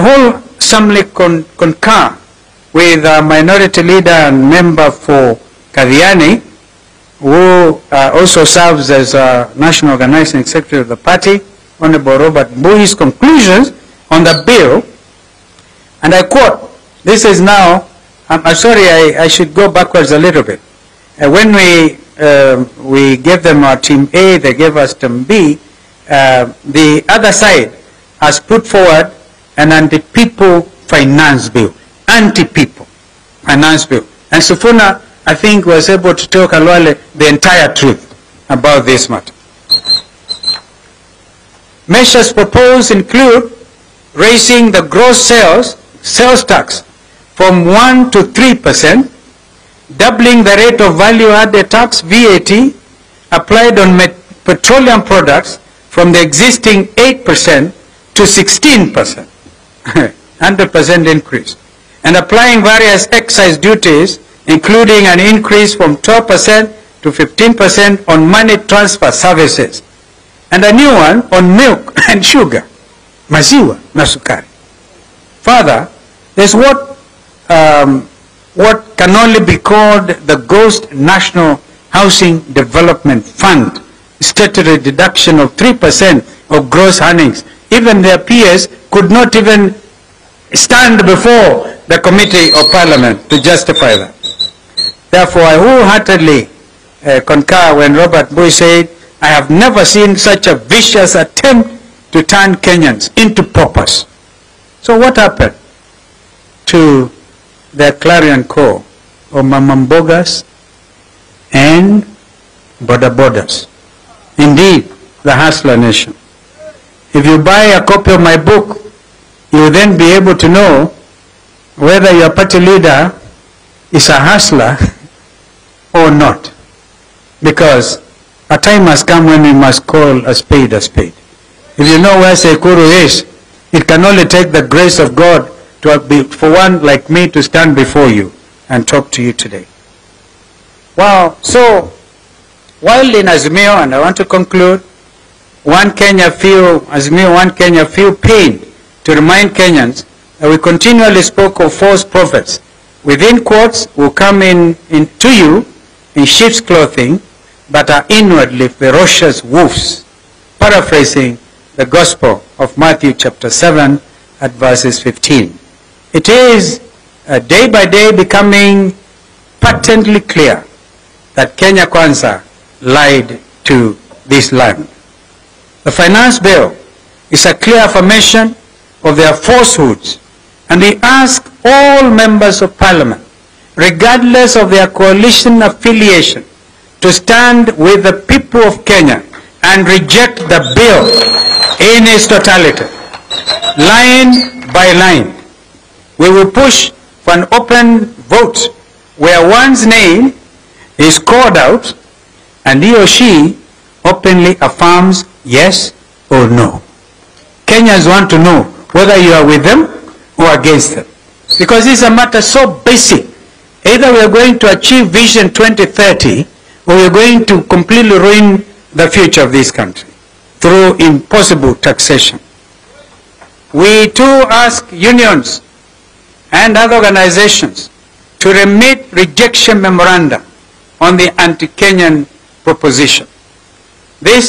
I wholesomely concur with our minority leader and member for Kadhiani, who also serves as a national organizing secretary of the party, Honorable Robert Bui's conclusions on the bill, and I quote, this is now, I'm sorry, I should go backwards a little bit. When we gave them our team A, they gave us team B, the other side has put forward an anti-people finance bill, anti-people finance bill. And Sifuna, I think, was able to tell Kalwale the entire truth about this matter. Measures proposed include raising the gross sales tax from 1 to 3%, doubling the rate of value-added tax, VAT, applied on petroleum products from the existing 8% to 16%, 100% increase, and applying various excise duties, including an increase from 12% to 15% on money transfer services, and a new one on milk and sugar, maziwa na sukari. Further, there's what can only be called the Ghost National Housing Development Fund, statutory deduction of 3% of gross earnings. Even their peers could not even stand before the Committee of Parliament to justify that. Therefore, I wholeheartedly concur when Robert Bowie said, I have never seen such a vicious attempt to turn Kenyans into paupers. So what happened to the clarion call of Mamambogas and Bodabodas? Indeed, the Hasla Nation. If you buy a copy of my book, you will then be able to know whether your party leader is a hustler or not. Because a time has come when we must call a spade a spade. If you know where Sekuru is, it can only take the grace of God to be, for one like me to stand before you and talk to you today. Wow. So, while in Azmiro, and I want to conclude, one Kenya feel pain to remind Kenyans that we continually spoke of false prophets, within quotes, who come in to you in sheep's clothing, but are inwardly ferocious wolves, paraphrasing the Gospel of Matthew chapter 7 at verses 15. It is day by day becoming patently clear that Kenya Kwanza lied to this land. The finance bill is a clear affirmation of their falsehoods, and we ask all members of Parliament, regardless of their coalition affiliation, to stand with the people of Kenya and reject the bill in its totality, line by line. We will push for an open vote where one's name is called out and he or she openly affirms yes or no. Kenyans want to know whether you are with them or against them, because this is a matter so basic. Either we are going to achieve Vision 2030, or we are going to completely ruin the future of this country through impossible taxation. We too ask unions and other organizations to remit rejection memoranda on the anti-Kenyan proposition. This